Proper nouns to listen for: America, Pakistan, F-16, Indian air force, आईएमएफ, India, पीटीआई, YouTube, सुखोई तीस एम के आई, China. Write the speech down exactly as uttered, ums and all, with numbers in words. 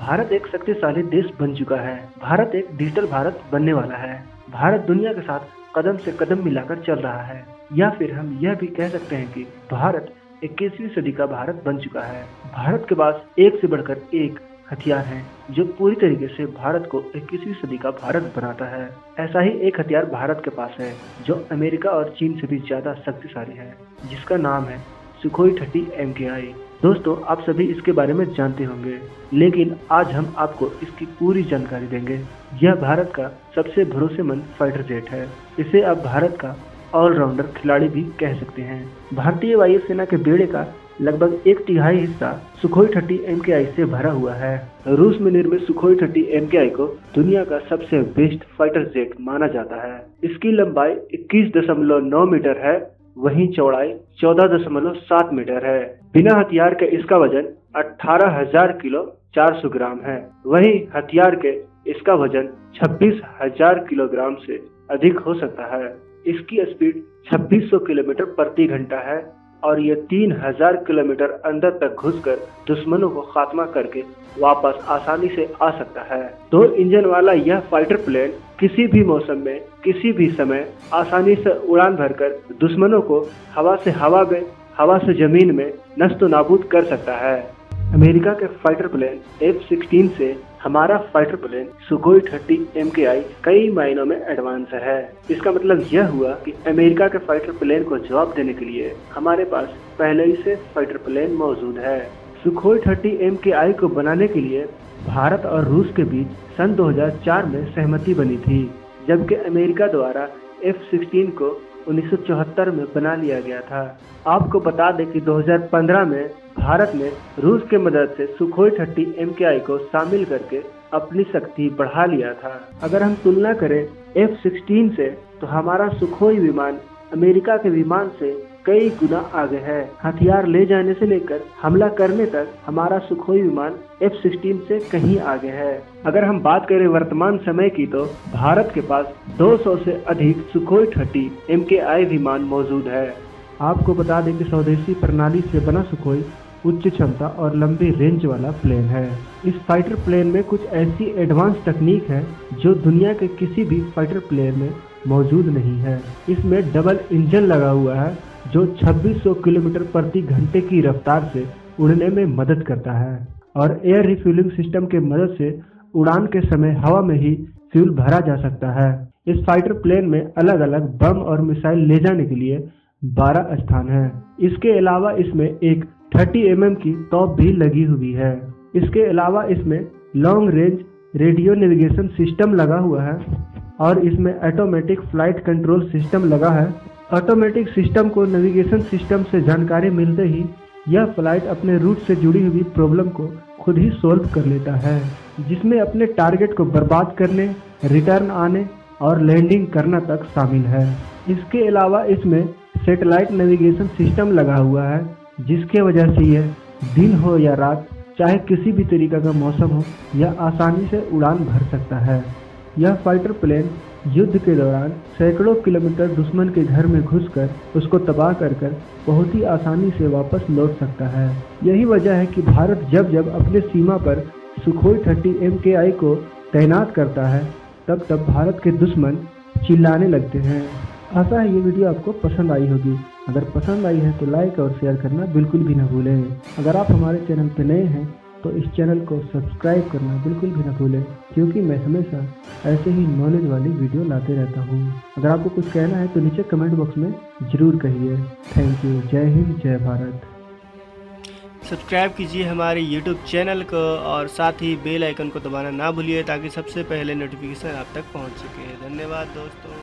भारत एक शक्तिशाली देश बन चुका है। भारत एक डिजिटल भारत बनने वाला है। भारत दुनिया के साथ कदम से कदम मिलाकर चल रहा है, या फिर हम यह भी कह सकते हैं कि भारत इक्कीसवीं सदी का भारत बन चुका है। भारत के पास एक से बढ़कर एक हथियार हैं, जो पूरी तरीके से भारत को इक्कीसवीं सदी का भारत बनाता है। ऐसा ही एक हथियार भारत के पास है जो अमेरिका और चीन से भी ज्यादा शक्तिशाली है, जिसका नाम है सुखोई तीस एम के आई। दोस्तों, आप सभी इसके बारे में जानते होंगे, लेकिन आज हम आपको इसकी पूरी जानकारी देंगे। यह भारत का सबसे भरोसेमंद फाइटर जेट है। इसे आप भारत का ऑलराउंडर खिलाड़ी भी कह सकते हैं। भारतीय वायुसेना के बेड़े का लगभग एक तिहाई हिस्सा सुखोई तीस एम के आई से भरा हुआ है। रूस में निर्मित सुखोई तीस एम के आई को दुनिया का सबसे बेस्ट फाइटर जेट माना जाता है। इसकी लंबाई इक्कीस दशमलव नौ मीटर है, वहीं चौड़ाई चौदह दशमलव सात मीटर है। बिना हथियार के इसका वजन अठारह हजार किलो चार सौ ग्राम है, वहीं हथियार के इसका वजन छब्बीस हजार किलोग्राम से अधिक हो सकता है। इसकी स्पीड छब्बीस सौ किलोमीटर प्रति घंटा है और ये तीन हजार किलोमीटर अंदर तक घुसकर दुश्मनों को खात्मा करके वापस आसानी से आ सकता है। दो इंजन वाला यह फाइटर प्लेन किसी भी मौसम में किसी भी समय आसानी से उड़ान भरकर दुश्मनों को हवा से हवा में हवा से जमीन में नष्ट नाबूद कर सकता है। अमेरिका के फाइटर प्लेन एफ सोलह से हमारा फाइटर प्लेन सुखोई तीस एम के आई कई मायनों में एडवांस है। इसका मतलब यह हुआ कि अमेरिका के फाइटर प्लेन को जवाब देने के लिए हमारे पास पहले ही से फाइटर प्लेन मौजूद है। सुखोई तीस एम के आई को बनाने के लिए भारत और रूस के बीच सन दो हजार चार में सहमति बनी थी, जबकि अमेरिका द्वारा एफ सोलह को उन्नीस सौ चौहत्तर में बना लिया गया था। आपको बता दें कि दो हजार पंद्रह में भारत ने रूस के मदद से सुखोई तीस एम के आई को शामिल करके अपनी शक्ति बढ़ा लिया था। अगर हम तुलना करें एफ सोलह से, तो हमारा सुखोई विमान अमेरिका के विमान से कई गुना आगे है। हथियार ले जाने से लेकर हमला करने तक हमारा सुखोई विमान एफ सोलह से कहीं आगे है। अगर हम बात करें वर्तमान समय की, तो भारत के पास दो सौ से अधिक सुखोई तीस एम के आई विमान मौजूद है। आपको बता दें कि स्वदेशी प्रणाली से बना सुखोई उच्च क्षमता और लंबी रेंज वाला प्लेन है। इस फाइटर प्लेन में कुछ ऐसी एडवांस तकनीक है जो दुनिया के किसी भी फाइटर प्लेन में मौजूद नहीं है। इसमें डबल इंजन लगा हुआ है जो छब्बीस सौ किलोमीटर प्रति घंटे की रफ्तार से उड़ने में मदद करता है, और एयर रिफ्यूलिंग सिस्टम के मदद से उड़ान के समय हवा में ही फ्यूल भरा जा सकता है। इस फाइटर प्लेन में अलग अलग बम और मिसाइल ले जाने के लिए बारह स्थान है। इसके अलावा इसमें एक तीस एम एम की तोप भी लगी हुई है। इसके अलावा इसमें long range radio navigation system लगा हुआ है, और इसमें ऑटोमेटिक फ्लाइट कंट्रोल सिस्टम लगा है। ऑटोमेटिक सिस्टम को नेविगेशन सिस्टम से जानकारी मिलते ही यह फ्लाइट अपने रूट से जुड़ी हुई प्रॉब्लम को खुद ही सोल्व कर लेता है, जिसमें अपने टारगेट को बर्बाद करने, रिटर्न आने और लैंडिंग करना तक शामिल है। इसके अलावा इसमें सैटेलाइट नेविगेशन सिस्टम लगा हुआ है, जिसके वजह से यह दिन हो या रात, चाहे किसी भी तरीके का मौसम हो, यह आसानी से उड़ान भर सकता है। यह फाइटर प्लेन युद्ध के दौरान सैकड़ों किलोमीटर दुश्मन के घर में घुसकर उसको तबाह कर कर बहुत ही आसानी से वापस लौट सकता है। यही वजह है कि भारत जब जब अपने सीमा पर सुखोई तीस एम के आई को तैनात करता है, तब तब भारत के दुश्मन चिल्लाने लगते हैं। आशा है ये वीडियो आपको पसंद आई होगी। अगर पसंद आई है तो लाइक और शेयर करना बिल्कुल भी न भूलें। अगर आप हमारे चैनल पर नए हैं तो इस चैनल को सब्सक्राइब करना बिल्कुल भी न भूलें, क्योंकि मैं हमेशा ऐसे ही नॉलेज वाली वीडियो लाते रहता हूँ। अगर आपको कुछ कहना है तो नीचे कमेंट बॉक्स में ज़रूर कहिए। Thank you. जय हिंद, जय भारत। सब्सक्राइब कीजिए हमारे यूट्यूब चैनल को, और साथ ही बेल आइकन को दबाना ना भूलिए, ताकि सबसे पहले नोटिफिकेशन आप तक पहुँच सके। धन्यवाद दोस्तों।